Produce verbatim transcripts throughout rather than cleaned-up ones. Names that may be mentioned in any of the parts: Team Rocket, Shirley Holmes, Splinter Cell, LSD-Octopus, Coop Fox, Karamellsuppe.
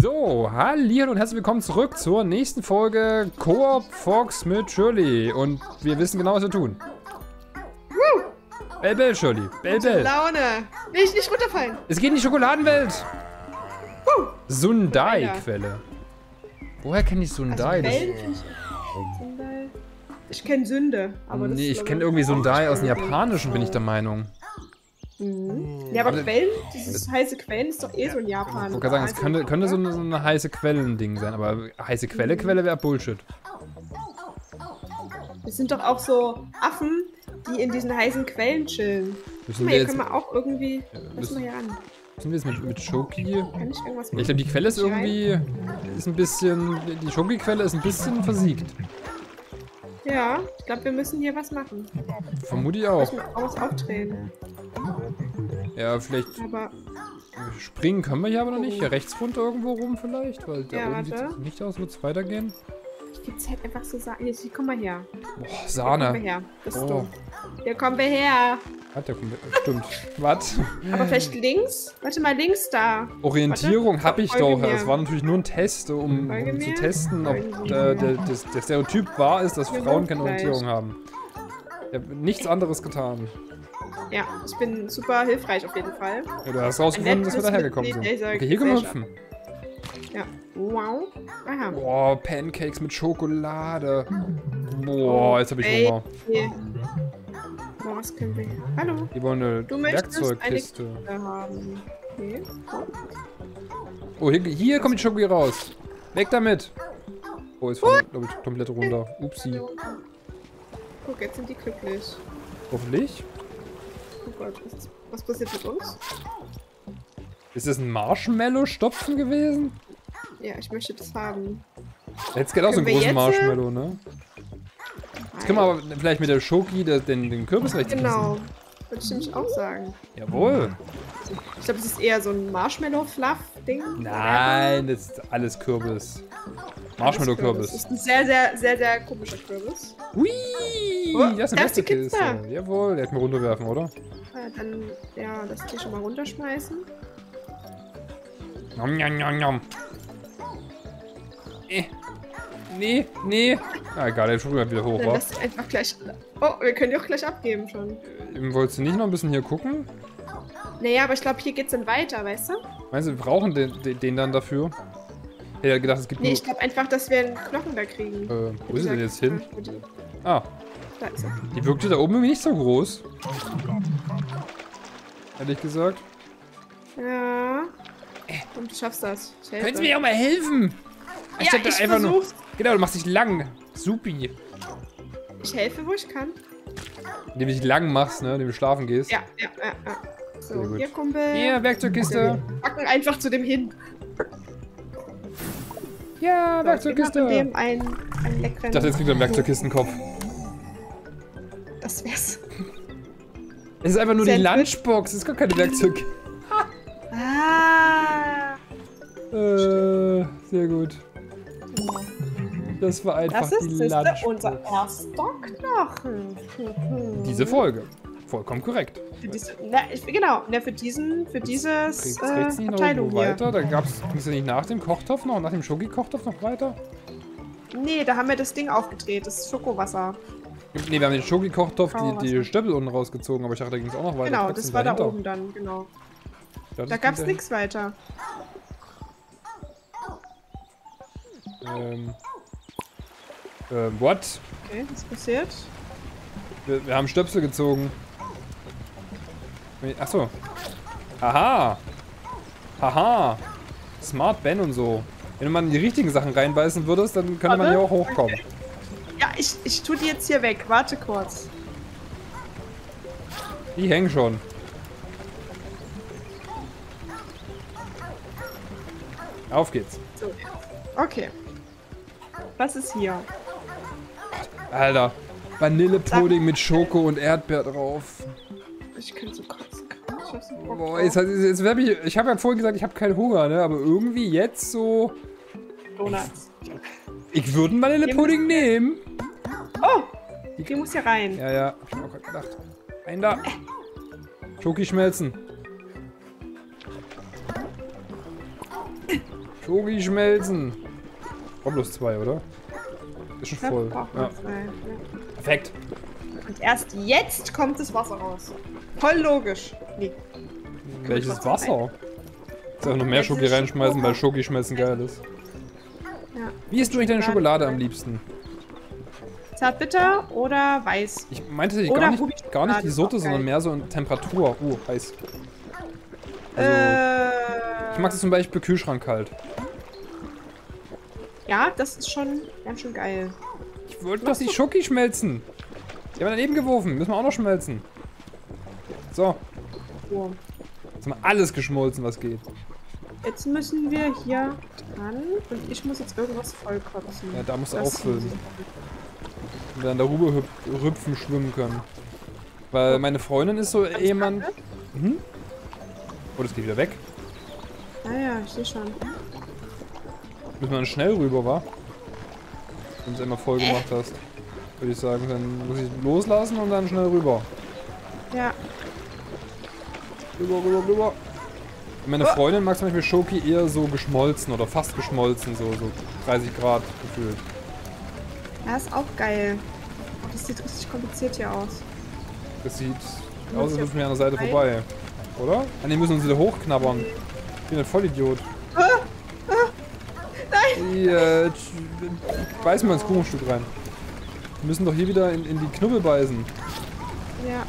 So, hallo und herzlich willkommen zurück zur nächsten Folge Coop Fox mit Shirley. Und wir wissen genau, was wir tun. Woo. Bell, bell, Shirley. Bell, gute bell. Laune. Nicht, nicht runterfallen. Es geht in die Schokoladenwelt. Woo. Sundai-Quelle. Woher kenne ich Sundai? Also Wellen, ich kenne Sünde. Aber das nee, ich kenne irgendwie Sundai aus dem Japanischen, bin ich der Meinung. Mhm. Ja, aber, aber Quellen, dieses heiße Quellen ist doch eh so in Japan. Ich wollte gerade sagen, es könnte, könnte so ein so eine heiße Quellen-Ding sein, aber heiße Quelle, mhm. Quelle wäre Bullshit. Es sind doch auch so Affen, die in diesen heißen Quellen chillen. Guck mal, hier können wir auch irgendwie, müssen wir hier an. Müssen wir jetzt mit, mit Schoki? Kann ich irgendwas machen? Ich glaube, die Quelle ist irgendwie, ist ein bisschen, die Schoki-Quelle ist ein bisschen versiegt. Ja, ich glaube, wir müssen hier was machen. Vermute ich auch. Wir müssen auch was aufdrehen. Ja, vielleicht aber springen können wir hier aber noch nicht. Hier rechts runter irgendwo rum vielleicht, weil da ja, oben sieht nicht aus, wird es weitergehen. Ich gebe es halt einfach so Sahne. Hier, komm mal her. Boah, Sahne. Hier kommen wir her. Das ist dumm. Hier kommen wir her. Warte, stimmt. Was? Aber vielleicht links? Warte mal, links da. Orientierung habe ich doch. Es war natürlich nur ein Test, um, um zu testen, ob äh, der, der, der Stereotyp wahr ist, dass wir Frauen keine gleich. Orientierung haben. Ich habe nichts anderes getan. Ja, ich bin super hilfreich auf jeden Fall. Ja, du hast rausgefunden, dass wir da hergekommen sind. Okay, hier können wir hüpfen. Ja. Wow. Aha. Boah, Pancakes mit Schokolade. Boah, jetzt habe ich Hunger. Boah, was können wir hier? Hallo. Wir wollen eine du Werkzeugkiste. Eine haben. Okay. Oh, hier, hier kommt die Schoki raus. Weg damit. Oh, jetzt fällt, glaube ich, komplett runter. Upsi. Guck, jetzt sind die glücklich. Hoffentlich. Oh Gott, was, was passiert mit uns? Ist das ein Marshmallow-Stopfen gewesen? Ja, ich möchte das haben. Jetzt geht auch so einen großen Marshmallow, ne? Jetzt können wir aber vielleicht mit der Schoki den, den Kürbis rechts gießen. Genau, würde ich nämlich auch sagen. Jawohl. Ich glaube, das ist eher so ein Marshmallow-Fluff-Ding. Nein, das ist alles Kürbis. Marshmallow-Kürbis. Das ist ein sehr, sehr, sehr, sehr komischer Kürbis. Hui! Oh, das ist eine beste Kiste. Jawohl, der hat mir runterwerfen, oder? Dann, ja, das hier schon mal runterschmeißen. Nom, nom, nom, nom. Eh. Nee, nee. Ah, egal, der Schuh wieder hoch, wa? Lass einfach gleich. Oh, wir können die auch gleich abgeben schon. Wolltest du nicht noch ein bisschen hier gucken? Naja, aber ich glaube, hier geht's dann weiter, weißt du? Meinst du, wir brauchen den, den, den dann dafür? Ich hätte gedacht, es gibt. Nee, nur... ich glaube einfach, dass wir einen Knochen da kriegen. Äh, wo ist er denn jetzt hin? Ah. Da ist er. Die wirkte da oben irgendwie nicht so groß. Ehrlich gesagt. Ja. Und du schaffst das. Können Sie mir auch mal helfen? Ich ja, ich da einfach nur. Genau, du machst dich lang. Supi. Ich helfe, wo ich kann. Indem du dich lang machst, ne? Indem du schlafen gehst. Ja, ja, ja. ja. So, hier, Kumpel. Hier, Werkzeugkiste. Wir packen einfach zu dem hin. Ja, so, Werkzeugkiste. Ich dem einen, einen leckeren ich dachte, jetzt kriegt er einen Werkzeugkistenkopf. Das wär's. Es ist einfach nur Sandwich. Die Lunchbox. Es ist gar keine Werkzeug. Ah. Äh, sehr gut. Das war einfach das ist, die ist Lunchbox. Unser erster Knochen. Diese Folge. Vollkommen korrekt. Für diese, na, ich, genau, na, für diesen, für dieses äh, Abteilung hier. Weiter. Da gab's, ging's ja nicht nach dem Kochtopf noch, nach dem Schoki-Kochtopf noch weiter? Nee, da haben wir das Ding aufgedreht, das Schokowasser. Nee, wir haben den Schoki-Kochtopf, die, die Stöpsel unten rausgezogen, aber ich dachte, da ging's auch noch weiter. Genau, das, das war dahinter. Da oben dann, genau. Ja, da gab's nichts weiter. Ähm... Ähm, what? Okay, was passiert? Wir, wir haben Stöpsel gezogen. Achso. Aha! Haha! Smart Ben und so. Wenn man die richtigen Sachen reinbeißen würdest, dann könnte Warte. man hier auch hochkommen. Okay. Ja, ich, ich tue die jetzt hier weg. Warte kurz. Die hängen schon. Auf geht's. So. Okay. Was ist hier? Alter. Vanillepudding mit Schoko und Erdbeer drauf. Ich kann so kotzen. Ich hab so Bock drauf. Boah, jetzt, jetzt, jetzt hab ich, ich habe ja vorhin gesagt, ich habe keinen Hunger, ne? Aber irgendwie jetzt so. Donuts. Ich, ich würde einen Vanillepudding nehmen. Oh! Die, die muss hier rein. Ja, ja. Hab ich mir auch gerade gedacht. Rein da. Schoki schmelzen. Shogi schmelzen. Komm bloß zwei, oder? Ist schon voll. Ja. Perfekt. Und erst jetzt kommt das Wasser raus. Voll logisch. Nee. Welches Wasser? Ich soll noch mehr Schoki reinschmeißen, weil Schoki schmelzen geil ist. Ja. Wie isst du eigentlich deine Schokolade am liebsten? Zartbitter oder weiß? Ich meinte gar nicht, gar nicht die Sorte, sondern mehr so in Temperatur. Oh, heiß. Also, äh, ich mag es zum Beispiel Kühlschrank kalt. Ja, das ist schon ganz schön geil. Ich wollte doch die Schoki schmelzen. Die haben wir daneben geworfen. Müssen wir auch noch schmelzen. So. Oh. Jetzt haben wir alles geschmolzen, was geht. Jetzt müssen wir hier dran und ich muss jetzt irgendwas vollkotzen. Ja, da musst du das auch füllen. Und dann darüber hüp hüpfen, schwimmen können. Weil meine Freundin ist so ganz jemand... Mhm. Oh, das geht wieder weg. Ah ja, ich sehe schon. Müssen wir dann schnell rüber, wa? Wenn du es einmal voll gemacht hast. Würde ich sagen, dann muss ich loslassen und dann schnell rüber. Ja. Rüber, rüber, rüber. Meine Freundin mag zum Beispiel Schoki eher so geschmolzen oder fast geschmolzen, so, so dreißig Grad gefühlt. Ja, ist auch geil. Das sieht richtig kompliziert hier aus. Das sieht aus, als müssen wir an der Seite vorbei. Oder? An dem müssen wir uns wieder hochknabbern. Ich bin ein Vollidiot. Ah, ah, nein! Die, äh, beißen wir ins Kuchenstück rein. Wir müssen doch hier wieder in, in die Knubbel beißen. Ja.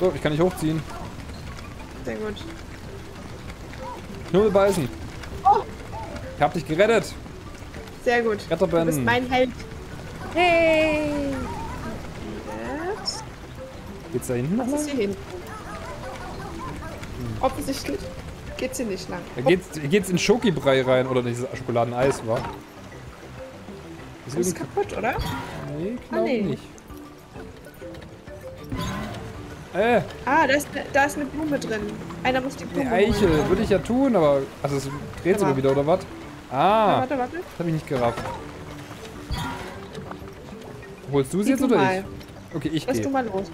So, ich kann nicht hochziehen. Sehr gut. Knubbel beißen. Oh. Ich hab dich gerettet. Sehr gut. Retterbänden. Du bist mein Held. Hey! Geht's da hinten? Was ist hier hinten? Hm. Offensichtlich geht's hier nicht lang. Da geht's, geht's in Schokibrei rein oder dieses Schokoladeneis, wa? Ist das kaputt, oder? Nee, glaub ah, nee. nicht. Äh. Ah, da ist, da ist eine Blume drin. Einer muss die Blume. Eine Eichel, holen. Würde ich ja tun, aber. Also, es dreht sich wieder, oder was? Ah. Ja, warte, warte. Das hab ich nicht gerafft. Holst du sie jetzt oder mal. ich? Okay, ich geh. Lass du mal los.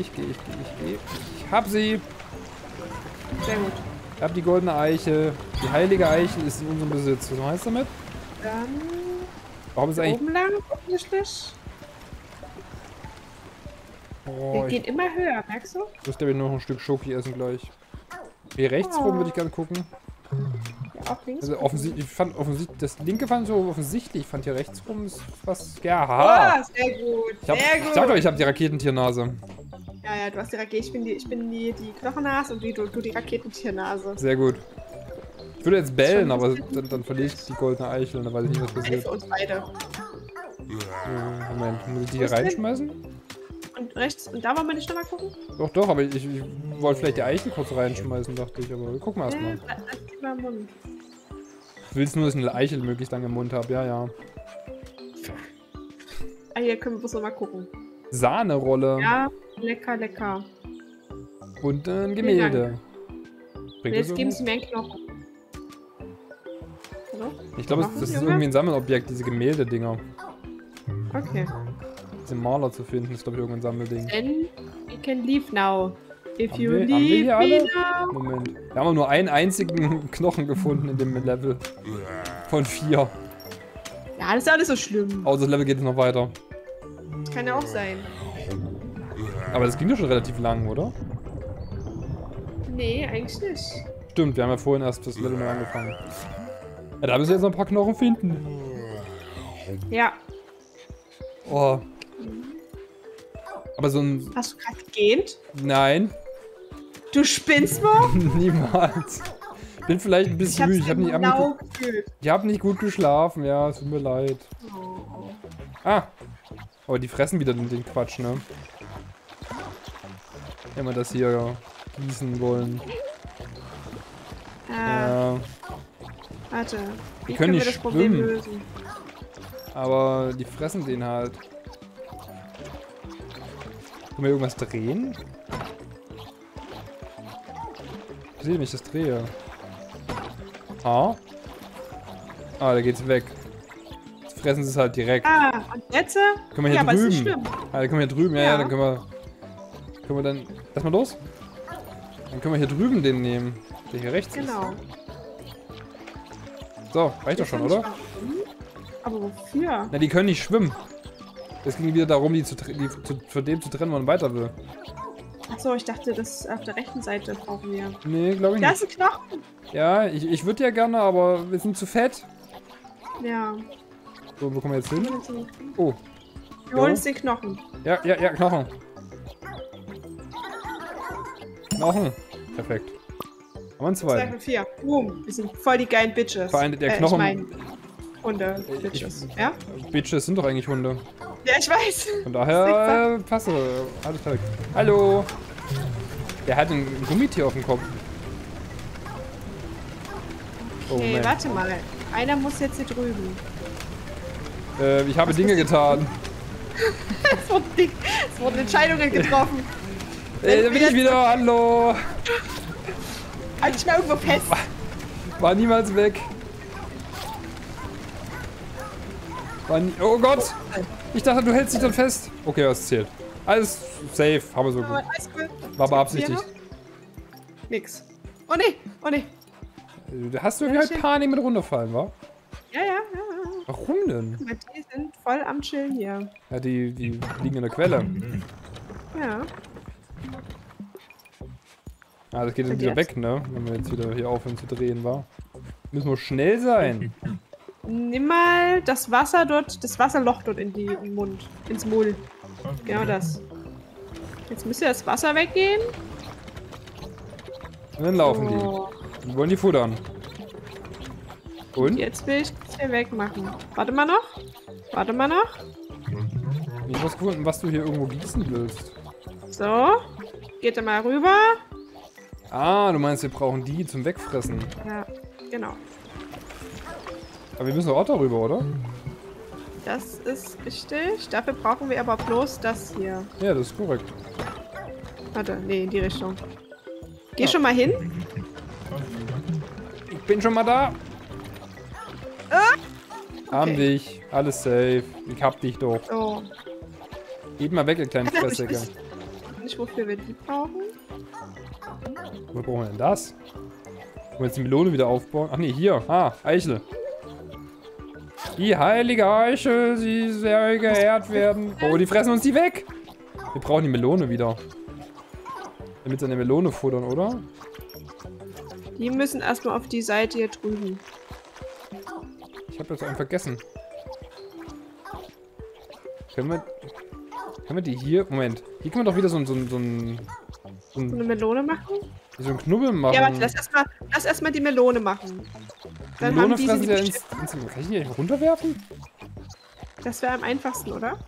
Ich gehe, ich gehe, ich gehe. Ich hab sie. Sehr gut. Ich hab die goldene Eiche. Die heilige Eiche ist in unserem Besitz. Was meinst du damit? Dann. Warum ist eigentlich. Oben lang, offensichtlich. Oh, wir gehen immer höher, merkst du? Ich müsste ja noch ein Stück Schoki essen gleich. Hier rechts oh. rum würde ich gerne gucken. Ja, auch links. Also offensichtlich, ich fand offensichtlich, das linke fand so offensichtlich. Ich fand hier rechts rum ist was. Ja, haha. Oh, sehr gut, ich hab, sehr gut. Ich sag doch, ich hab die Raketentiernase. Ja, ja, du hast die Rakete. Ich bin die, ich bin die, die Knochennase und die, du, du die Raketentiernase. Sehr gut. Ich würde jetzt bellen, aber dann, dann verliere ich die goldene Eichel und dann weiß ich nicht, was passiert. Uns beide. Ja, Moment, muss ich die hier reinschmeißen? Und rechts, und da wollen wir nicht nochmal gucken? Doch, doch, aber ich, ich wollte vielleicht die Eichen kurz reinschmeißen, dachte ich, aber guck mal erstmal. Ja, das geht mal im Mund. Du willst nur, dass ich eine Eichel möglichst lange im Mund habe, ja, ja. Ah, hier können wir bloß nochmal gucken. Sahnerolle. Ja, lecker, lecker. Und ein Gemälde. Und jetzt geben sie mir einen Knochen. Hallo? Ich glaube, das, das ist irgendwie ein Sammelobjekt, diese Gemälde-Dinger. Okay. Den Maler zu finden, ist glaube ich irgendein Sammelding. Then you can leave now. If you haben wir, leave haben wir hier alle? Moment. Wir haben nur einen einzigen Knochen gefunden in dem Level. Von vier. Ja, das ist alles so schlimm. Oh, das Level geht noch weiter. Das kann ja auch sein. Aber das ging doch schon relativ lang, oder? Nee, eigentlich nicht. Stimmt, wir haben ja vorhin erst das Level neu angefangen. Ja, da müssen wir jetzt noch ein paar Knochen finden. Ja. Oh. Aber so ein... Hast du gerade gegähnt? Nein. Du spinnst mal? Niemals. Ich bin vielleicht ein bisschen müde. Ich habe nicht, genau hab nicht gut geschlafen. Ja, es tut mir leid. Oh. Ah. Aber die fressen wieder den, den Quatsch, ne? Wenn wir das hier ja, gießen wollen. Äh, ja. Warte. Wir Wie können, können wir nicht das Problem schwimmen. lösen? Aber die fressen den halt. Können wir irgendwas drehen? Ich sehe, wenn ich das drehe. Ah. Ah, da geht's weg. Jetzt fressen sie es halt direkt. Ah, und jetzt? Können wir hier ja, drüben. Ah, da können wir hier drüben. Ja, ja, ja dann können wir... Können wir dann... Lass mal los. Dann können wir hier drüben den nehmen, der hier rechts genau. ist. Genau. So, reicht doch schon, oder? Aber wofür? Na, die können nicht schwimmen. Es ging wieder darum, die, zu, die zu, von dem zu trennen, wo man weiter will. Achso, ich dachte, das auf der rechten Seite brauchen wir. Nee, glaube ich nicht. Da ist ein Knochen! Ja, ich, ich würde ja gerne, aber wir sind zu fett. Ja. So, wo kommen wir jetzt hin? Oh. Wir holen uns den Knochen. Ja, ja, ja, Knochen. Knochen. Perfekt. Haben wir einen zweiten. Zwei und vier. Boom. Wir sind voll die geilen Bitches. Vor allem der äh, Knochen. Ich mein, Hunde. Bitches. Ich, ja? Bitches sind doch eigentlich Hunde. Ja, ich weiß. Von daher äh, passe. Alles perfekt. Hallo. Der hat ein Gummitier auf dem Kopf. Oh, okay, man. Warte mal. Einer muss jetzt hier drüben. Äh, ich habe Was Dinge getan. es, wurden Ding, es wurden Entscheidungen getroffen. Äh, da bin ich wieder. Hallo. Halt dich mal irgendwo fest. War niemals weg. War nie oh Gott. Ich dachte, du hältst dich dann fest. Okay, das zählt. Alles safe. Haben wir so gut. War beabsichtigt. Nix. Oh ne, oh ne. Da hast du irgendwie halt Panik mit runterfallen, wa? Ja, ja, ja. Warum denn? Die sind voll am Chillen hier. Ja, die, die liegen in der Quelle. Ja. Ah, das geht dann wieder weg, ne? Wenn wir jetzt wieder hier aufhören zu drehen, wa? Müssen wir schnell sein. Nimm mal das Wasser dort, das Wasserloch dort in den Mund. Ins Maul. Genau das. Jetzt müsste das Wasser weggehen. Und dann laufen oh. die. Die wollen die futtern. Und? Jetzt will ich das hier wegmachen. Warte mal noch. Warte mal noch. Ich hab was gefunden, was du hier irgendwo gießen willst. So. Geht da mal rüber. Ah, du meinst, wir brauchen die zum Wegfressen. Ja, genau. Aber wir müssen auch darüber, oder? Das ist richtig. Dafür brauchen wir aber bloß das hier. Ja, das ist korrekt. Warte, nee, in die Richtung. Geh ja. schon mal hin. Ich bin schon mal da. Ah. Okay. Haben dich. Alles safe. Ich hab dich doch. Oh. Geht mal weg, ihr kleinen Fresssäcke. Ich weiß nicht, wofür wir die brauchen. Wo brauchen wir denn das? Wollen wir jetzt die Melone wieder aufbauen? Ach nee, hier. Ah, Eichel. Die heilige Eiche, sie soll geehrt werden. Oh, die fressen uns die weg. Wir brauchen die Melone wieder. Damit sie eine Melone futtern, oder? Die müssen erstmal auf die Seite hier drüben. Ich habe das einen vergessen. Können wir, können wir die hier... Moment. Hier können wir doch wieder so ein... So, ein, so, ein, so ein, eine Melone machen? So ein Knubbel machen. Ja, warte, lass erstmal lass erstmal die Melone machen. Dann Melone haben die, die ins, ins, kann ich die nicht runterwerfen? Das wäre am einfachsten, oder?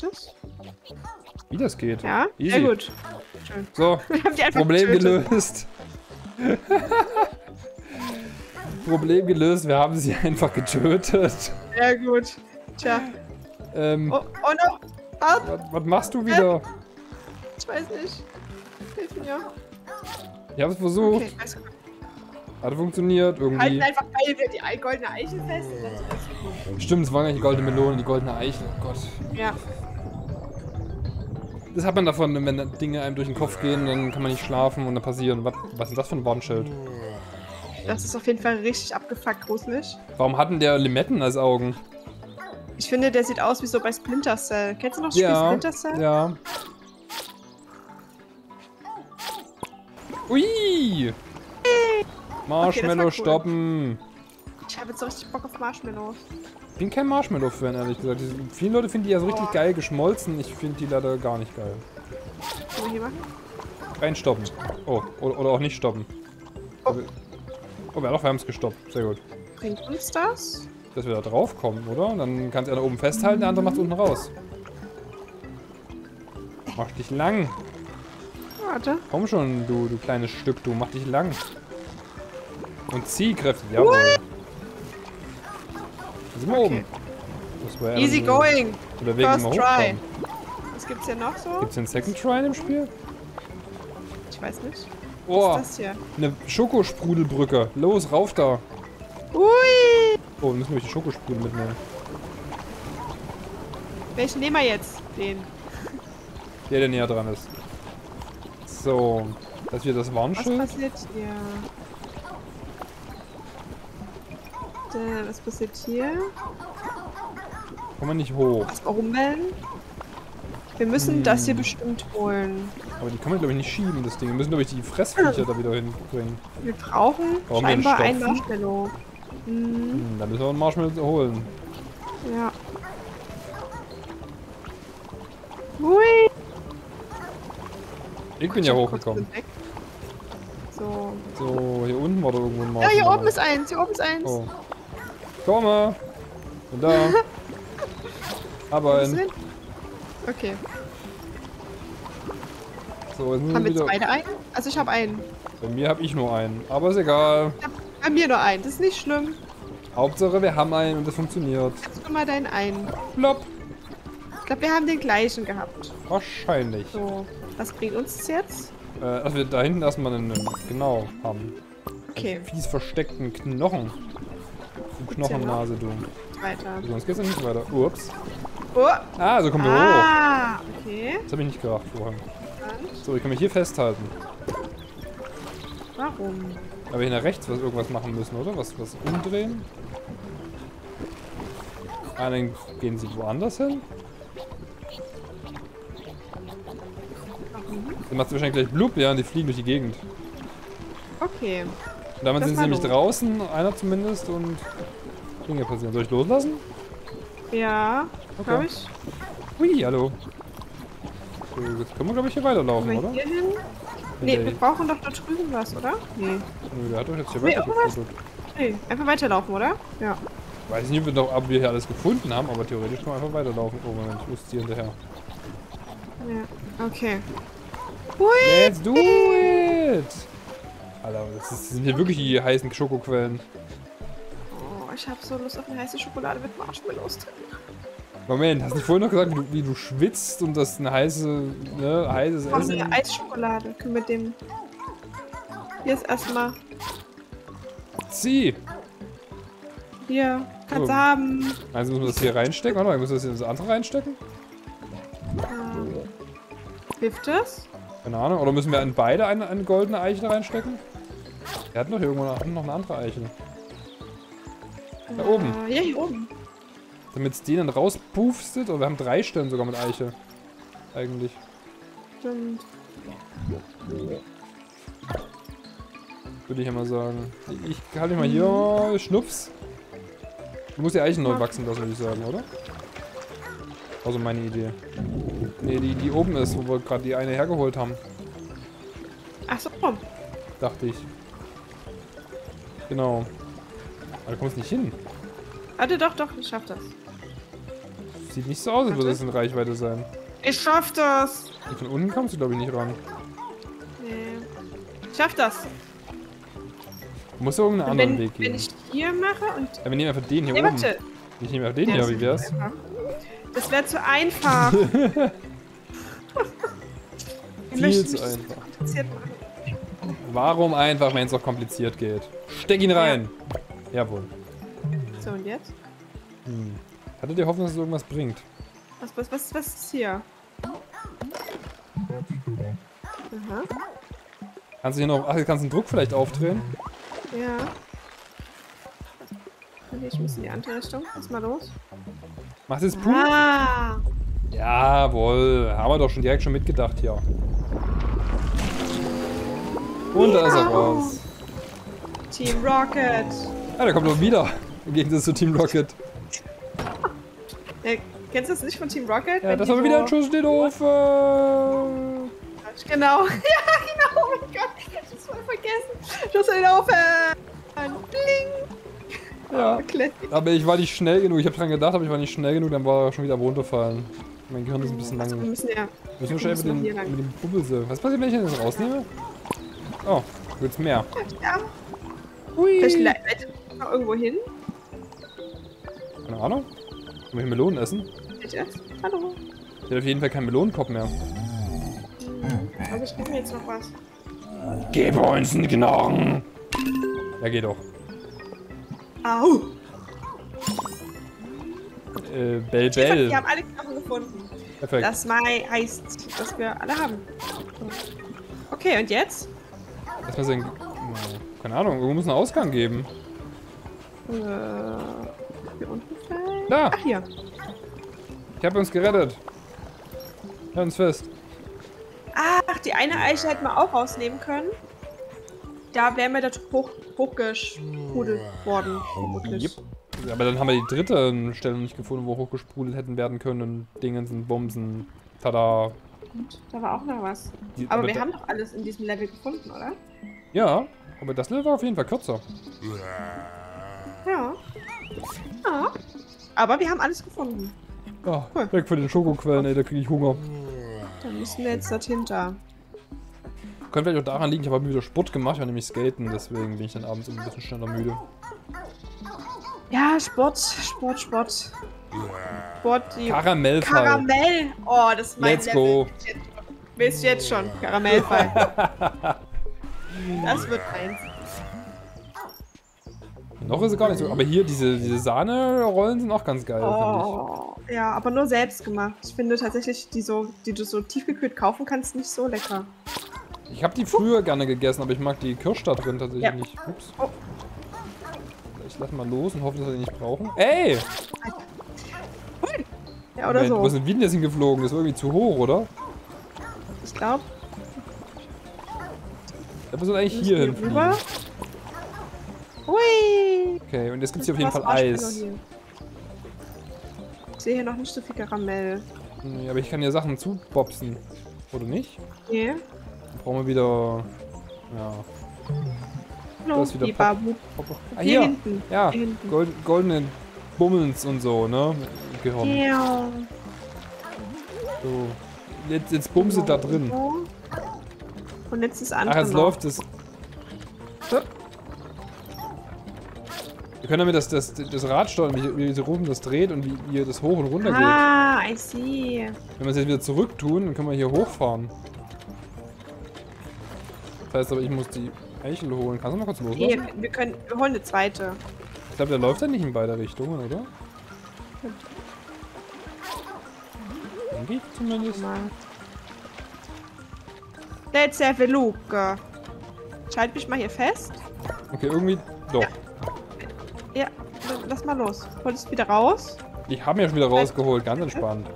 Das? Wie das geht? Ja, easy. Sehr gut. Schön. So, Problem getötet. gelöst. Problem gelöst, wir haben sie einfach getötet. Sehr gut. Tja. Ähm, oh, oh no! Ah. Was, was machst du wieder? Ich weiß nicht. Hilf mir. Ich hab's versucht. Okay, also. Hat funktioniert irgendwie. Wir halten einfach beide wieder die goldene Eiche fest. Stimmt, es waren eigentlich die goldene Melone, die goldene Eiche. Oh Gott. Ja. Das hat man davon, wenn Dinge einem durch den Kopf gehen, dann kann man nicht schlafen und dann passieren. Was, was ist das für ein Warnschild? Das ist auf jeden Fall richtig abgefuckt, gruselig. Warum hatten der Limetten als Augen? Ich finde, der sieht aus wie so bei Splinter Cell. Kennst du noch das Spiel ja, Splinter Cell? Ja. Ui! Marshmallow okay, cool. stoppen! Ich habe jetzt so richtig Bock auf Marshmallows. Ich bin kein Marshmallow-Fan, ehrlich gesagt. Viele Leute finden die ja so oh. richtig geil geschmolzen. Ich finde die leider gar nicht geil. Können wir hier machen? Reinstoppen. Oh, oder, oder auch nicht stoppen. Oh, oh wir haben es gestoppt. Sehr gut. Bringt uns das? Dass wir da drauf kommen, oder? Dann kannst du ja da oben festhalten, der andere macht es unten raus. Mach dich lang. Warte. Komm schon, du, du kleines Stück, du. Mach dich lang. Und zieh kräftig. Jawohl. Da sind wir okay. oben. Das war easy so going. Oder wegen First try. Was gibt's hier noch so? Gibt's hier einen Second Try in dem Spiel? Ich weiß nicht. Oh, was ist das hier? Eine Schokosprudelbrücke. Los, rauf da. Ui. Oh, dann müssen wir die Schokosprudel mitnehmen. Welchen nehmen wir jetzt? Den. Der, der näher dran ist. So, dass wir das Warnschild... Was passiert hier? Äh, was passiert hier? Kommen wir nicht hoch. Was, warum denn? Wir müssen hm. das hier bestimmt holen. Aber die kann man, glaube ich, nicht schieben, das Ding. Wir müssen, glaube ich, die Fressviecher da wieder hinbringen. Wir brauchen Warum scheinbar einen Marshmallow. Hm. Hm, dann müssen wir einen Marshmallow holen. Ja. Hui! Ich bin ich ja hochgekommen. So. So, hier unten war da irgendwo ein Marshmallow. Ja, hier oben ist eins, hier oben ist eins. Oh. Komme! Und da. Aber ein. Okay. So, jetzt haben wir wieder... beide einen? Also ich habe einen. Bei mir habe ich nur einen, aber ist egal. Ich hab bei mir nur einen, das ist nicht schlimm. Hauptsache wir haben einen und das funktioniert. Jetzt mal deinen einen. Plopp. Ich glaube, wir haben den gleichen gehabt. Wahrscheinlich. So, was bringt uns das jetzt? Äh, dass wir da hinten erstmal einen, genau, haben. Okay. Einen fies versteckten Knochen. Knochennase, du. Weiter. Also, sonst geht's ja nicht weiter. Ups. Oh. Ah, so kommen wir ah, hoch. Ah, okay. Das habe ich nicht gedacht vorher. So, ich kann mich hier festhalten. Warum? Aber hier nach rechts was irgendwas machen müssen, oder? Was, was umdrehen? Ah, dann gehen sie woanders hin. Warum? Dann macht sie wahrscheinlich gleich blub, ja, und die fliegen durch die Gegend. Okay. Und damit das sind sie nämlich draußen, einer zumindest, und Dinge passieren. Soll ich loslassen? Ja, okay. Glaube ich. Hui, hallo. So, jetzt können wir, glaube ich, hier weiterlaufen, wir oder? Hier hin? Nee, nee, wir brauchen doch da drüben was, oder? Nee. Nee, der hat doch jetzt hier nee, weiter nee, einfach weiterlaufen, oder? Ja. Ich weiß nicht, ob wir, doch, ob wir hier alles gefunden haben, aber theoretisch können wir einfach weiterlaufen. Oh Moment, ich muss hier hinterher. Ja, okay. Hui! Let's do it! Alter, das, ist, das sind hier wirklich die heißen Schokoquellen. Ich habe so Lust auf eine heiße Schokolade mit Marshmallows drin. Moment, hast du vorhin noch gesagt, wie du, wie du schwitzt und das eine heiße, ne, heißes Essen? Wir brauchen eine Eisschokolade mit dem... Hier ist erstmal... Zieh! Hier, kannst du haben. Also müssen wir das hier reinstecken, oder? Müssen wir das hier in das andere reinstecken? Ähm, hilft das? Keine Ahnung, oder müssen wir in beide eine, eine goldene Eichel reinstecken? Wir hatten doch hier irgendwo noch eine andere Eichel. Da oben. Ja, hier oben. Damit es den dann rauspuffstet. Und wir haben drei Stellen sogar mit Eiche. Eigentlich. Stimmt. Würde ich ja mal sagen. Ich halte mal hier. Schnups. Du musst die Eichen neu wachsen lassen, würde ich sagen, oder? Also meine Idee. Ne, die, die oben ist, wo wir gerade die eine hergeholt haben. Ach so, komm. Dachte ich. Genau. Aber du kommst nicht hin. Warte, doch, doch, ich schaff das. Sieht nicht so aus, als würde das in Reichweite sein. Ich schaff das! Und von unten kommst du, glaube ich, nicht ran. Nee. Ich schaff das! Du musst ja irgendeinen und anderen wenn, Weg gehen. Wenn ich hier mache und... Ja, wir nehmen einfach den hier nee, oben. Warte. Ich nehme einfach den ja, hier, wie wär's? Das wäre zu einfach. Viel zu einfach. Warum einfach, wenn es auch kompliziert geht? Steck ihn rein! Ja. Jawohl. So, und jetzt? Hm. Hattet ihr Hoffnung, dass es irgendwas bringt? Was, was, was, was ist hier? Aha. Kannst du hier noch... Ach, kannst du den Druck vielleicht aufdrehen? Ja. Okay, ich muss in die andere Richtung. Was ist mal los? Macht es Pool? Ah! Jawohl. Haben wir doch schon direkt schon mitgedacht hier. Und ja. Da ist er raus. Team Rocket. Ah, der kommt doch wieder. Im Gegensatz zu Team Rocket. Ja, kennst du das nicht von Team Rocket? Ja, das haben wir wieder einen Schuss in den Ofen. Genau. Ja, genau. Oh mein Gott. Ich hab das voll vergessen. Schuss in den Ofen. Bling. Ja. Oh, aber ich war nicht schnell genug. Ich habe dran gedacht, aber ich war nicht schnell genug. Dann war er schon wieder am runterfallen. Mein Gehirn ist ein bisschen also, lang. Wir müssen ja. Wir müssen schnell mit dem, mit dem Bubble. Was passiert, wenn ich das rausnehme? Oh, wird's mehr. Ja. Hui. Vielleicht leitet es noch irgendwo hin. Keine Ahnung. Können wir hier Melonen essen? Ich esse. Hallo. Ich hätte auf jeden Fall keinen Melonenpop mehr. Also ich gebe mir jetzt noch was. Gib uns einen Knochen! Ja, geht doch. Au! Äh, Bell Bell. Wir haben alle Knochen gefunden. Perfekt. Das Mai heißt, dass wir alle haben. Okay, und jetzt? Erstmal so ein... Keine Ahnung, irgendwo muss einen Ausgang geben. Äh, hier unten vielleicht? Da! Ach, hier. Ich hab uns gerettet. Hör uns fest. Ach, die eine Eiche hätten wir auch rausnehmen können. Da wären wir da hoch, hochgesprudelt worden. Yep. Aber dann haben wir die dritte Stelle nicht gefunden, wo hochgesprudelt hätten werden können. Dingens und Bumsen. Tada. Und da war auch noch was. Die, aber, aber wir haben doch alles in diesem Level gefunden, oder? Ja, aber das Level war auf jeden Fall kürzer. Ja. Ja. Aber wir haben alles gefunden. Oh, cool. Weg von den Schokoquellen, ey, da kriege ich Hunger. Dann müssen wir jetzt dort hinter. Könnte vielleicht auch daran liegen, ich habe müde Sport gemacht, ich habe nämlich Skaten, deswegen bin ich dann abends immer ein bisschen schneller müde. Ja, Sport, Sport, Sport. Sport, die Karamellfall. Karamell! Oh, das ist mein Let's Level. Go. Willst du jetzt schon? Karamellfall. Das wird eins. Noch ist es gar nicht so, aber hier diese, diese Sahne-Rollen sind auch ganz geil, oh, finde ich. Ja, aber nur selbst gemacht. Ich finde tatsächlich, die, so, die du so tiefgekühlt kaufen kannst, nicht so lecker. Ich habe die früher gerne gegessen, aber ich mag die Kirsch da drin tatsächlich ja. nicht. Ups. Oh. Ich lass mal los und hoffe, dass wir die nicht brauchen. Ey! Hui. Ja, oder Moment, so. Wo ist denn Wien jetzt hingeflogen? Das war irgendwie zu hoch, oder? Ich glaube. Da muss man eigentlich hier hinfliegen. Rüber. Hui! Okay, und jetzt gibt's hier auf jeden Fall Eis. Ich sehe hier noch nicht so viel Karamell. Nee, aber ich kann hier Sachen zubopsen. Oder nicht? Nee. Brauchen wir wieder. Ja. No, das ist wieder Pop, Pop, Pop. Ah, hier, hier hinten. Ja, hier hinten. Gold, goldene Bummels und so, ne? Gehirn. Ja. So. Jetzt, jetzt bumse genau. da drin. Und jetzt ist andere. Ach, jetzt noch. läuft es. Wir können damit das, das, das Rad steuern, wie ihr so rum das dreht und wie ihr das hoch und runter geht. Ah, I see. Wenn wir es jetzt wieder zurück tun, dann können wir hier hochfahren. Das heißt aber, ich muss die Eichel holen. Kannst du mal kurz loslassen? Nee, wir können, wir holen eine zweite. Ich glaube, der läuft ja nicht in beide Richtungen, oder? Denke ich zumindest. Let's have a look. Ich halte mich mal hier fest. Okay, irgendwie doch. Ja, ja lass mal los. Hol es wieder raus. Ich habe mir schon wieder rausgeholt, ganz entspannt.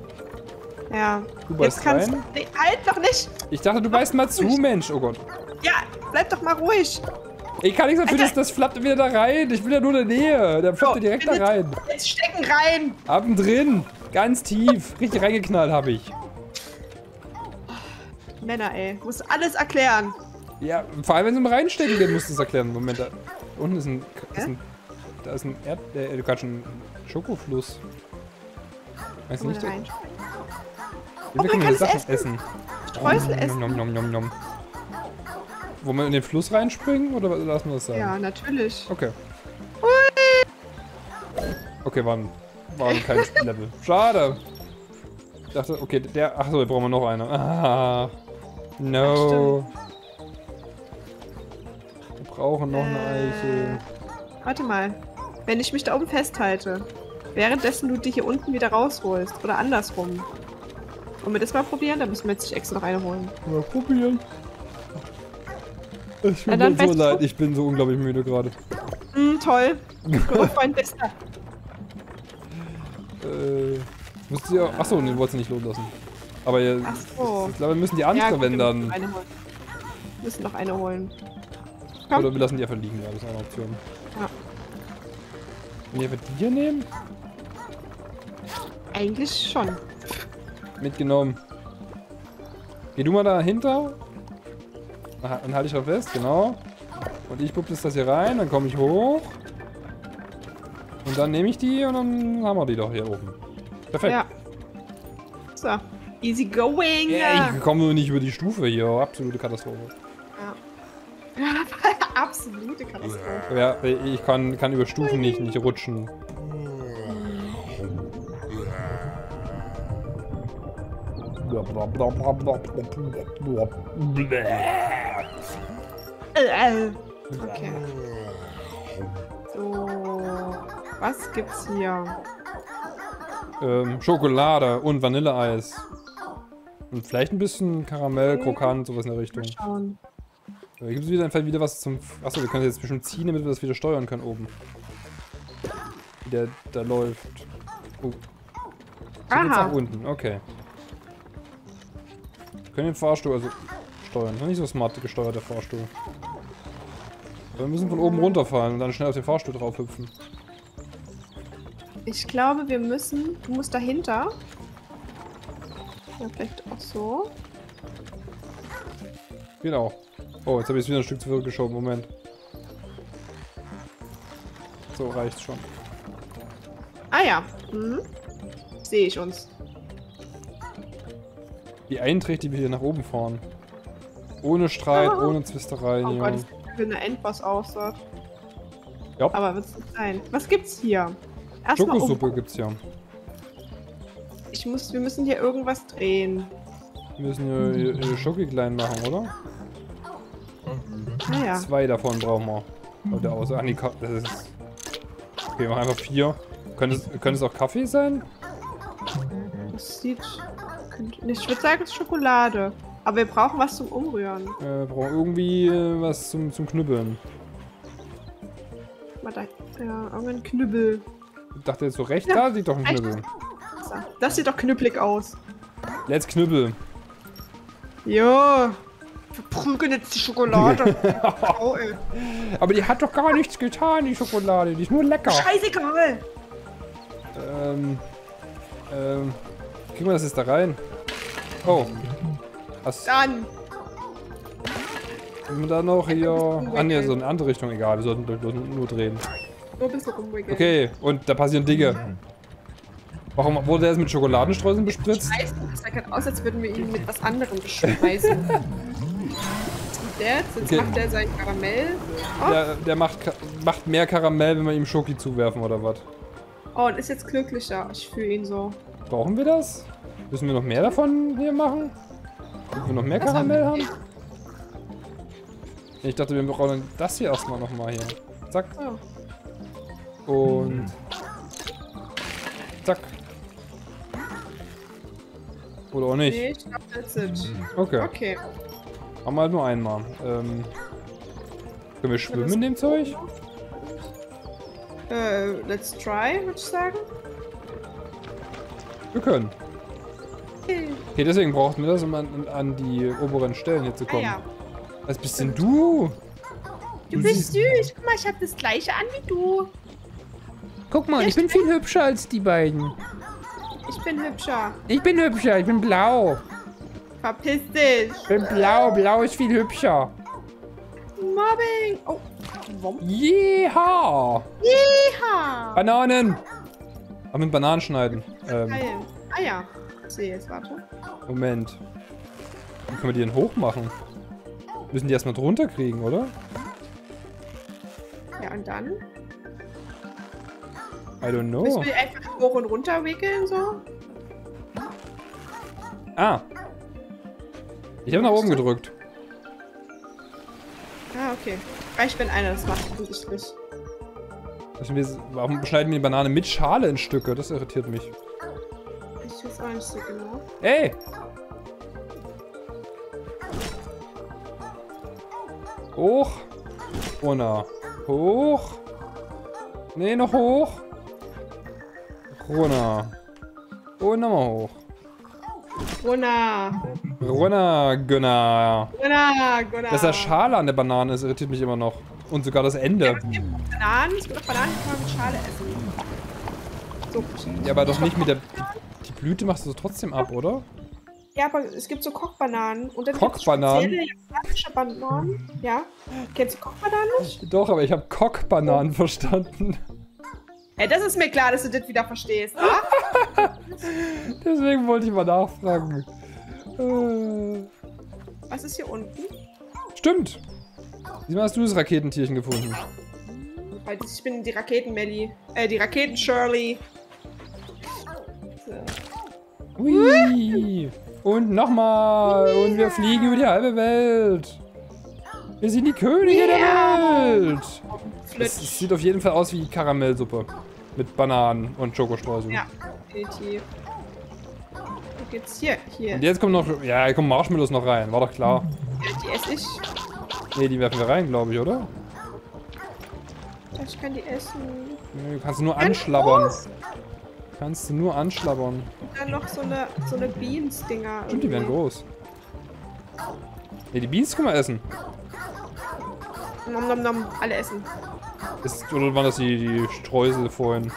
Ja. Du beißt Jetzt rein. Du, nee, halt doch nicht! Ich dachte, du beißt mal zu, Mensch. Oh Gott. Ja, bleib doch mal ruhig. Ich kann nichts dafür, dass das flappt wieder da rein. Ich bin ja nur in der Nähe. Der flappt oh, direkt da rein. Jetzt stecken rein. Ab'n drin. Ganz tief. Richtig reingeknallt habe ich. Männer, ey. Muss alles erklären. Ja, vor allem, wenn sie mal reinstecken, dann musst du es erklären. Moment, da unten ist ein... Ist ein da ist ein Erd... Äh, du kannst schon Schokofluss. Weißt du nicht, da... Oh, wir können man kann Sachen es essen. essen. Streusel nom, essen. Nom, nom, nom, nom. Wollen wir in den Fluss reinspringen oder lassen wir das sein? Ja, natürlich. Okay. Ui. Okay, war ein, war ein kein Level. Schade. Ich dachte, okay, der... Achso, hier brauchen wir noch eine. Ah, no. Wir brauchen noch eine Eiche. Äh, warte mal. Wenn ich mich da oben festhalte, währenddessen du die hier unten wieder rausholst oder andersrum. Wollen wir das mal probieren? Da müssen wir jetzt extra noch eine holen. Mal probieren. Ich bin ja, so leid. Ich bin so unglaublich müde gerade. Mm, toll. Freund Bester. Äh, müsst ihr... Achso, den wollt ihr nicht loslassen. Aber ihr, Ach so. ich glaube, wir müssen die andere ja, wenden. Wir, wir müssen noch eine holen. Komm. Oder wir lassen die einfach liegen. Ja, das ist eine Option. Ja. Wollen wir die hier nehmen? Eigentlich schon. Mitgenommen. Geh du mal dahinter. Aha, dann halte ich da fest, genau. Und ich puppe das hier rein, dann komme ich hoch. Und dann nehme ich die und dann haben wir die doch hier oben. Perfekt. Ja. So. Easy going. Yeah, ich komme nur nicht über die Stufe hier. Absolute Katastrophe. Ja. Absolute Katastrophe. Ja, ich kann, kann über Stufen nicht, nicht rutschen. Okay. So. Was gibt's hier? Ähm, Schokolade und Vanilleeis. Vielleicht ein bisschen Karamell, Krokant, sowas in der Richtung. Mal schauen. Da gibt es wieder einfach wieder was zum... Achso, wir können das jetzt bestimmt ziehen, damit wir das wieder steuern können oben. Wie der da läuft. Oh. So geht's nach unten, okay. Wir können den Fahrstuhl also steuern. Das ist nicht so smart gesteuert, der Fahrstuhl. Aber wir müssen von oben runterfallen und dann schnell auf den Fahrstuhl drauf hüpfen. Ich glaube, wir müssen... Du musst dahinter. Ja, vielleicht auch so. Genau. Oh, jetzt habe ich es wieder ein Stück zu viel geschoben. Moment. So, reicht's schon. Ah ja. Mhm. Sehe ich uns. Wie einträchtig wir hier nach oben fahren. Ohne Streit, ah. ohne Zwisterei. Oh Gott, das sieht für eine Endboss-Aussaat. Ja. Aber wird's nicht sein. Was gibt's hier? Erstmal Schokosuppe gibt's hier. Ich muss, wir müssen hier irgendwas drehen. Wir müssen hier, hier, hier Schoki klein machen, oder? Ah, ja. Zwei davon brauchen wir. Oder außer. An die Ka das ist. Okay, wir machen einfach vier. Könnte es, könnte es auch Kaffee sein? Das sieht. Ich würde sagen, es ist Schokolade. Aber wir brauchen was zum Umrühren. Äh, wir brauchen irgendwie äh, was zum, zum Knüppeln. Warte, ja, irgendein Knüppel. Ich dachte jetzt so recht, ja, da sieht doch ein Knüppel. Das sieht doch knüppelig aus. Let's knüppel. Jo. Wir prügeln jetzt die Schokolade. Oh, ey. Aber die hat doch gar nichts getan, die Schokolade. Die ist nur lecker. Scheißegal. Ähm. Ähm. Kriegen wir das jetzt da rein? Oh. Was? Dann. Und dann noch hier. Ah, ne, so in eine andere Richtung. Egal, wir sollten nur drehen. Okay, und da passieren Dinge. Warum wurde er jetzt mit Schokoladenstreuseln bespritzt? Ich weiß nicht, das sah gerade aus, als würden wir ihn mit was anderem bespreisen. Der, jetzt okay. macht er sein Karamell. Oh. Der, der macht, macht mehr Karamell, wenn wir ihm Schoki zuwerfen oder was? Oh, und ist jetzt glücklicher. Ich fühle ihn so. Brauchen wir das? Müssen wir noch mehr davon hier machen? Müssen wir noch mehr das Karamell haben? haben? Ich dachte, wir brauchen das hier erstmal nochmal hier. Zack. Oh. Und... Zack. Oder auch nicht? Nee, ich glaube, that's it. Okay. Okay. Haben wir halt nur einmal. Ähm, können wir schwimmen in dem Zeug? Äh, let's try, würde ich sagen. Wir können. Okay, okay, deswegen brauchten wir das, um an, an die oberen Stellen hier zu kommen. Ah, ja. Was bist denn du? Du, du bist süß. Guck mal, ich habe das gleiche an wie du. Guck mal, ja, ich bin viel hübscher als die beiden. Ich bin hübscher. Ich bin hübscher, ich bin blau. Verpiss dich. Ich bin blau, blau ist viel hübscher. Mobbing. Oh. Jeha. Jeha. Bananen. Aber mit Bananen schneiden. Ähm. Ah ja. Ich sehe jetzt, warte. Moment. Wie können wir die denn hoch machen? Müssen die erstmal drunter kriegen, oder? Ja, und dann? I don't know. Müssen wir einfach hoch und runter wickeln, so? Ah. Ich habe nach oben gedrückt. Ah, okay. Reicht, wenn einer das macht. Und ich nicht. Warum schneiden wir die Banane mit Schale in Stücke? Das irritiert mich. Ich weiß auch nicht so genau. Ey! Hoch. Oh na. Hoch. Nee, noch hoch. Rona. Und nochmal hoch. Rona. Rona, Gunnar. Rona, Gunnar. Dass der Schale an der Banane ist, irritiert mich immer noch. Und sogar das Ende. Ja, es gibt Bananen, es gibt auch Bananen, die kann man mit Schale essen. So. Ja, aber doch nicht mit der... Die Blüte machst du trotzdem ab, oder? Ja, aber es gibt so Kochbananen. Und dann Kochbananen? Spezielle japanische Bananen. Ja. Kennst du Kochbananen nicht? Doch, aber ich habe Kochbananen oh. verstanden. Hey, das ist mir klar, dass du das wieder verstehst, oder? Deswegen wollte ich mal nachfragen. Äh. Was ist hier unten? Stimmt. Diesmal hast du das Raketentierchen gefunden. Ich bin die Raketen-Melli. Äh, die Raketen-Shirley. So. Ui. Und nochmal. Yeah. Und wir fliegen über die halbe Welt. Wir sind die Könige yeah. der Welt. Es sieht auf jeden Fall aus wie Karamellsuppe. Mit Bananen und Schokostreusel. Ja, definitiv. geht's hier, hier. Und jetzt kommen noch, ja, hier kommen Marshmallows noch rein, war doch klar. Ja, die esse ich. Ne, die werfen wir rein, glaube ich, oder? Ich kann die essen. Nee, du kannst nur anschlabbern. Kannst du nur anschlabbern. Und dann noch so eine, so eine Beans-Dinger. Stimmt, die werden groß. Ne, die Beans können wir essen. Nom nom nom, alle essen. Ist, oder waren das die, die Streusel vorhin?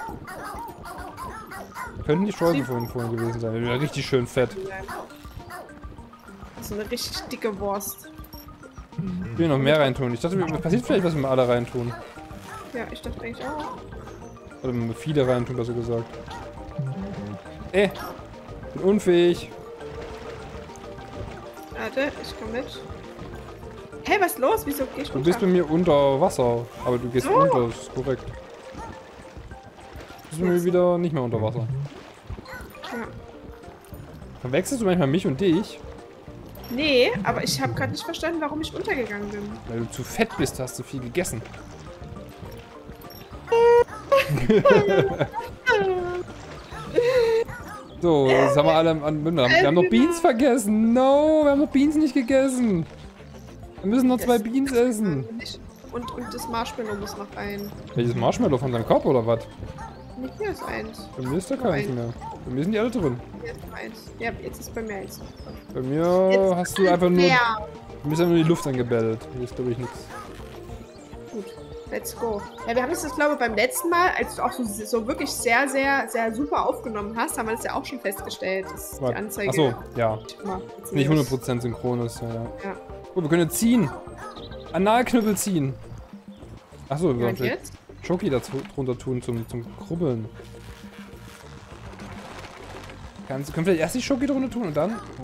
Könnten die Streusel vorhin, vorhin gewesen sein. Ja, richtig schön fett. Das ist eine richtig dicke Wurst. Ich will noch mehr reintun. Ich dachte, mir passiert vielleicht was, wenn wir alle reintun. Ja, ich dachte eigentlich auch. Oder wenn wir viele reintun, hast du gesagt. Ey, bin unfähig. Warte, ich komm mit. Hey, was ist los? Wieso gehst du? Du bist bei mir unter Wasser, aber du gehst so unter, das ist korrekt. Du bist bei mir wieder nicht mehr unter Wasser. Ja. Verwechselst du manchmal mich und dich? Nee, aber ich habe gerade nicht verstanden, warum ich untergegangen bin. Weil du zu fett bist, hast du viel gegessen. So, jetzt haben wir alle an Münder. Wir haben noch Beans vergessen. No, wir haben noch Beans nicht gegessen. Wir müssen noch das zwei Beans essen. Und, und das Marshmallow muss noch rein. Welches Marshmallow? Von deinem Kopf oder was? Nee, hier ist eins. Bei mir ist da keins mehr. Bei mir sind die alle drin. Hier ist eins. Ja, jetzt ist bei mir eins. Bei mir jetzt hast du einfach nur... Du bist einfach nur die Luft angebellt. Hier ist, glaube ich, nichts. Gut, let's go. Ja, wir haben es, glaube ich, beim letzten Mal, als du auch so, so wirklich sehr, sehr, sehr super aufgenommen hast, haben wir das ja auch schon festgestellt, dass was? Die Anzeige... Achso, ja. Nicht hundert Prozent synchron ist, ja. Ja. Oh, wir können jetzt ziehen. Analknüppel ziehen. Achso, wir wollen Schoki da drunter tun zum, zum Krubbeln. Kannst, können wir vielleicht erst die Schoki drunter tun und dann... Oh,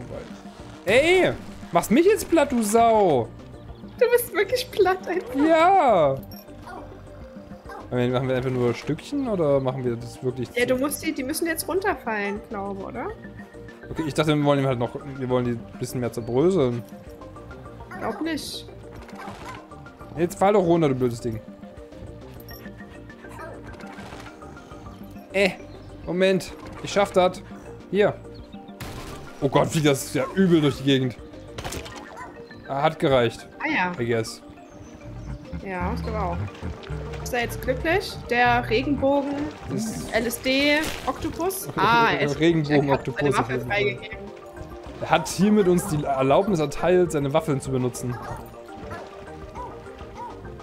ey! Machst mich jetzt platt, du Sau! Du bist wirklich platt einfach. Ja! Machen wir einfach nur Stückchen oder machen wir das wirklich... Ja, du musst die, die müssen jetzt runterfallen, glaube ich, oder? Okay, ich dachte, wir wollen die halt noch... Wir wollen die ein bisschen mehr zerbröseln. Auch nicht. Jetzt fall doch runter, du blödes Ding. Äh, Moment. Ich schaff das. Hier. Oh Gott, fliegt das ja übel durch die Gegend. Ah, hat gereicht. Ah ja. I guess. Ja, ich glaube auch. Ist er jetzt glücklich? Der Regenbogen, L S D-Octopus. Ah, der Regenbogen-Octopus. Er hat hiermit uns die Erlaubnis erteilt, seine Waffeln zu benutzen.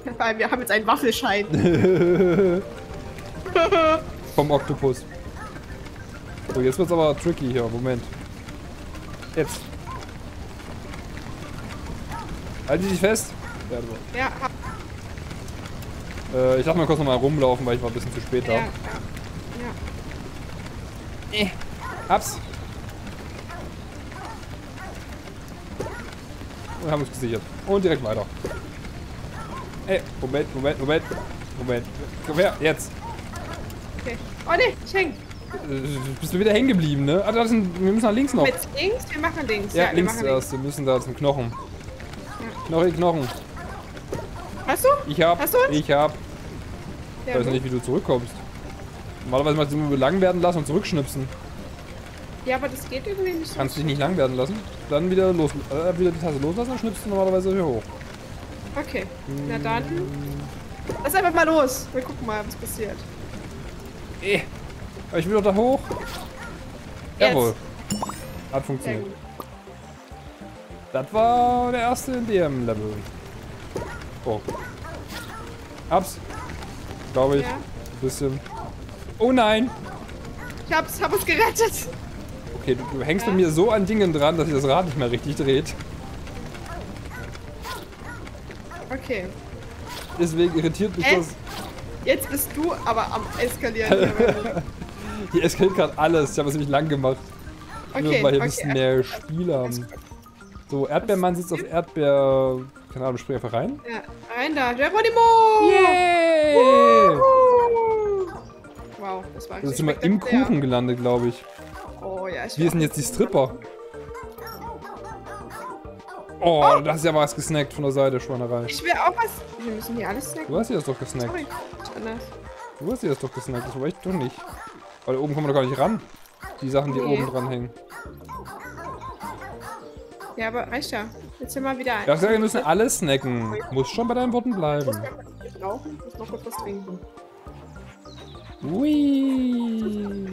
Vor allem, wir haben jetzt einen Waffelschein. Vom Oktopus. So, jetzt wird's aber tricky hier. Moment. Jetzt. Halten Sie dich fest? Ja, du. Ja. Äh, ich darf mal kurz nochmal rumlaufen, weil ich war ein bisschen zu spät da. Ja, ja. Ja. Hab's. Und haben uns gesichert. Und direkt weiter. Ey, Moment, Moment, Moment. Moment. Komm her, jetzt. Okay. Oh ne, ich häng. Bist du wieder hängen geblieben, ne? Ah, das sind, wir müssen nach links noch. Mit links? Wir machen links. Ja, ja links wir erst. Links. Wir müssen da zum Knochen. Ja. Knochen, Knochen. Hast du? Ich hab. Hast du uns? Ich hab. Ja, ich weiß noch nicht, wie du zurückkommst. Normalerweise machst du nur lang werden lassen und zurückschnipsen. Ja, aber das geht irgendwie nicht. Kannst du dich nicht lang werden lassen. Dann wieder los, äh, wieder die Tasse loslassen und schnippst du normalerweise hier hoch. Okay, na dann. Lass einfach mal los. Wir gucken mal, was passiert. Eh. Ich will doch da hoch. Jetzt. Jawohl. Hat funktioniert. Das war der erste in dem Level. Oh. Ups. Glaube ich. Ja. Bisschen. Oh nein. Ich hab's, hab uns gerettet. Okay, du, du hängst ja. Bei mir so an Dingen dran, dass sich das Rad nicht mehr richtig dreht. Okay. Deswegen irritiert mich das. Jetzt bist du aber am Eskalieren. Hier eskaliert gerade alles. Ich habe es nämlich lang gemacht. Okay, nur, weil hier okay. Ein bisschen mehr Spiel haben. So, Erdbeermann sitzt auf Erdbeer... Keine Ahnung, spring einfach rein. Ja, rein da. Geronimo! Yay! Yeah. Wow, das war ein bisschen. Du bist mal im Kuchen gelandet, glaube ich. Oh, ja, ich wir sind jetzt die Stripper. Oh, oh, das ist ja was gesnackt von der Seite, Schwanerei. Ich will auch was. Wir müssen hier alles snacken. Du hast hier das doch gesnackt. Sorry, anders. Du hast hier das doch gesnackt, das war ich doch nicht. Weil da oben kommen wir doch gar nicht ran. Die Sachen, die nee. Oben dran hängen. Ja, aber reicht ja. Jetzt hier mal wieder ein. Ich sage, wir müssen alle snacken. Muss schon bei deinen Worten bleiben. Ich muss noch kurz was trinken. Ui.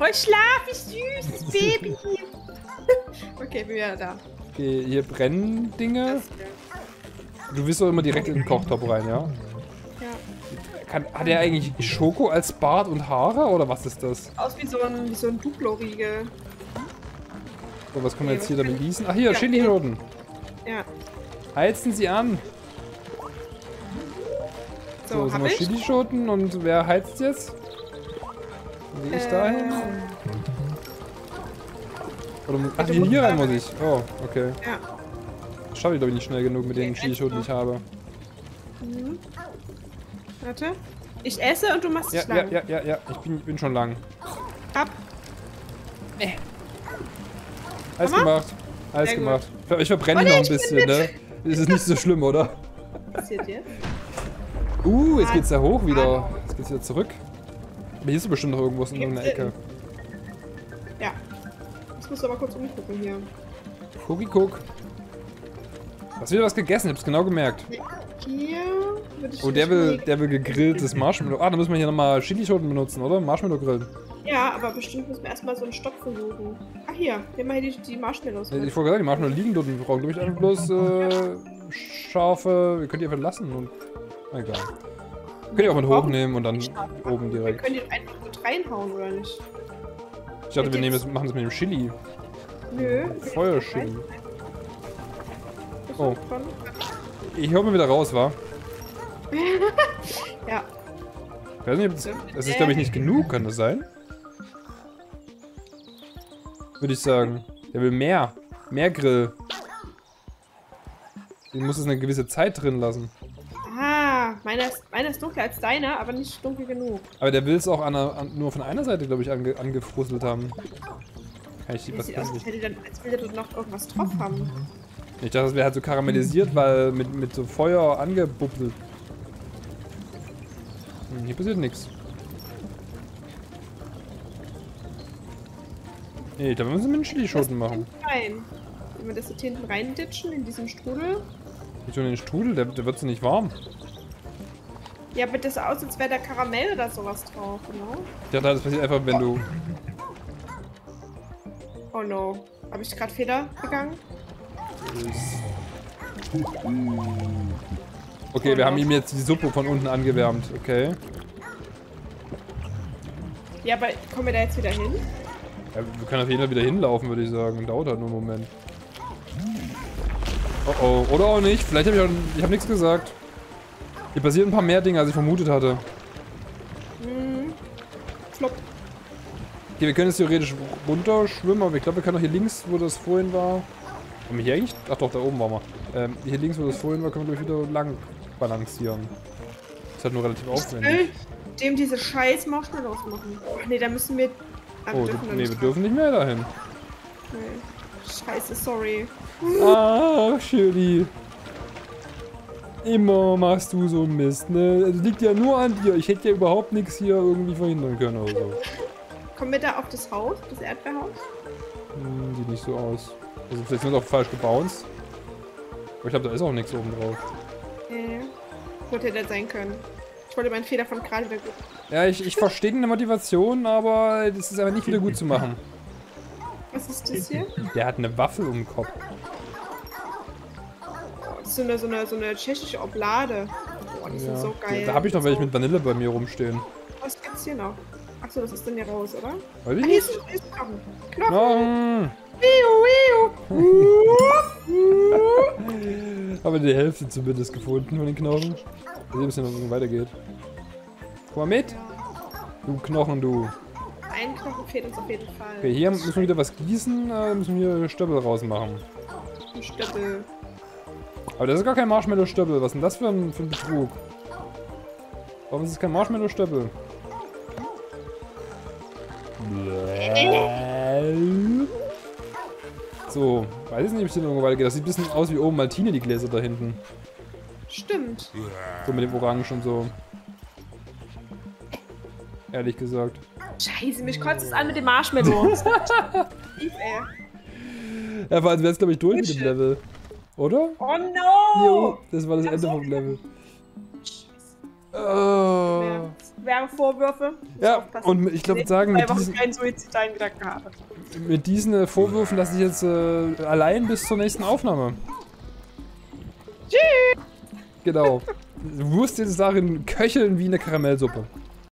Oh, ich schlaf, ich süßes Baby. Okay, bin wieder da. Okay, hier brennen Dinge. Du wirst doch immer direkt in den Kochtopf rein, ja? Ja. Kann, hat er eigentlich Schoko als Bart und Haare oder was ist das? Aus wie so ein, wie so ein Duplo-Riegel. So, was können wir jetzt hier damit gießen? Ach, hier, ja, Chili Noten. Ja. Heizen Sie an. So, so sind wir Chili Schoten und wer heizt jetzt? Wie ich äh, dahin? Oder, ach, hier, hier rein muss ich. Oh, okay. Ja. Das schaffe ich glaube ich nicht schnell genug mit okay, den Chili Schoten, die ich habe. Mhm. Warte. Ich esse und du machst ja, dich lang. Ja, ja, ja, ja. Ich bin, ich bin schon lang. Ab. Äh. Alles gemacht. Alles Sehr gemacht. Gut. Ich verbrenne oh, nee, noch ein bisschen, ne? Ist es nicht so schlimm, oder? Was passiert jetzt? Uh, jetzt geht's da hoch wieder. Jetzt geht's wieder zurück. Aber hier ist bestimmt noch irgendwas in irgendeiner Ecke. Ja. Jetzt musst du aber kurz umgucken hier. Gucki, guck. Hast du wieder was gegessen? Ich hab's genau gemerkt. Hier würde ich. Oh, der will, der will gegrilltes Marshmallow. Ah, da müssen wir hier nochmal Chilischoten benutzen, oder? Marshmallow grillen. Ja, aber bestimmt müssen wir erstmal so einen Stock versuchen. Ah, hier. Wir machen hier die, die Marshmallows. Ich, ich wollte gesagt, die Marshmallows liegen dort. Wir brauchen, glaube ich, einfach bloß äh, scharfe. Wir können die einfach lassen und. Egal. Könnt ihr auch mit hochnehmen und dann oben direkt. Wir können die einfach mit reinhauen, oder nicht? Ich dachte, wir nehmen das, machen das mit dem Chili. Nö. Feuerchili. Oh. Ich hau mir wieder raus, wa? Ja. Ich weiß nicht, ob das, das ist, glaube ich, nicht genug, kann das sein? Würde ich sagen. Der will mehr. Mehr Grill. Ich muss es eine gewisse Zeit drin lassen. Meiner ist, meiner ist dunkler als deiner, aber nicht dunkel genug. Aber der will es auch an, an, nur von einer Seite, glaube ich, ange, angefrusselt haben. Kann ich die was aus, als, dann, als will der noch irgendwas drauf haben. Ich dachte, das wäre halt so karamellisiert, weil mit, mit so Feuer angebuppelt. Hm, hier passiert nichts. Nee, da müssen wir einen Chilischoten machen. Rein. Wenn wir das hier hinten rein ditchen, in diesem Strudel. Wieso in den Strudel? Der, der wird so nicht warm. Ja, aber das aus, als wäre da Karamell oder sowas drauf, genau. Ja, das passiert einfach, wenn du... Oh no. Habe ich gerade Fehler begangen? Okay, wir haben ihm jetzt die Suppe von unten angewärmt, okay. Ja, aber kommen wir da jetzt wieder hin? Ja, wir können auf jeden Fall wieder hinlaufen, würde ich sagen. Dauert halt nur einen Moment. Oh oh, oder auch nicht. Vielleicht habe ich auch... Ich habe nichts gesagt. Hier passieren ein paar mehr Dinge, als ich vermutet hatte. Mhm. Flop. Okay, wir können jetzt theoretisch runterschwimmen, aber ich glaube, wir können auch hier links, wo das vorhin war. Haben wir hier eigentlich? Ach doch, da oben waren wir. Ähm, hier links, wo das vorhin war, können wir wieder lang balancieren. Das ist halt nur relativ aufwendig. Ich will dem diese scheiß Marshmallows ausmachen. Ach nee, da müssen wir... Ah, wir oh, dürfen nee, nicht wir dürfen nicht mehr dahin. Nee. Scheiße, sorry. Ah, Shirley. Immer machst du so einen Mist, ne? Das liegt ja nur an dir. Ich hätte ja überhaupt nichts hier irgendwie verhindern können oder so. Kommen wir da auf das Haus, das Erdbeerhaus? Hm, sieht nicht so aus. Also vielleicht sind wir auch falsch gebounced. Aber ich glaube, da ist auch nichts oben drauf. Äh, wollte ja das sein können. Ich wollte meinen Fehler von gerade wieder gut. Ja, ich, ich verstehe deine Motivation, aber das ist aber nicht wieder gut zu machen. Was ist das hier? Der hat eine Waffel um den Kopf. So eine, so, eine, so eine tschechische Oblade. Boah, die ja. sind so geil. Da habe ich noch welche mit Vanille bei mir rumstehen. Was gibt's hier noch? Achso, das ist denn hier raus, oder? Weiß ich ah, hier ist ein Knochen. Knochen. Knochen. Aber die Hälfte zumindest gefunden von den Knochen. Wir sehen, ob es weitergeht. Komm mal mit. Ja. Du Knochen, du. Ein Knochen fehlt uns auf jeden Fall. Okay, hier müssen wir wieder was gießen. Da müssen wir hier Stöppel rausmachen. Ein Stöppel. Aber das ist gar kein Marshmallow-Stöppel. Was ist denn das für ein, für ein Betrug? Warum ist es kein Marshmallow-Stöppel? So, weiß ich nicht, ob ich hier irgendwo weitergehe. Das sieht ein bisschen aus wie oben Maltine, die Gläser da hinten. Stimmt. So mit dem Orange und so. Ehrlich gesagt. Scheiße, mich kotzt es an mit dem Marshmallow. Lieb, ey. Ja, vor allem wäre es, glaube ich, durch mit dem Level. Oder? Oh no! Jo, das war das Ende vom Level. Oh. Werbevorwürfe. Ja, und ich glaube, sagen mit diesen, mit diesen äh, Vorwürfen lasse ich jetzt äh, allein bis zur nächsten Aufnahme. Tschüss! Genau. Würstchen darin köcheln wie eine Karamellsuppe.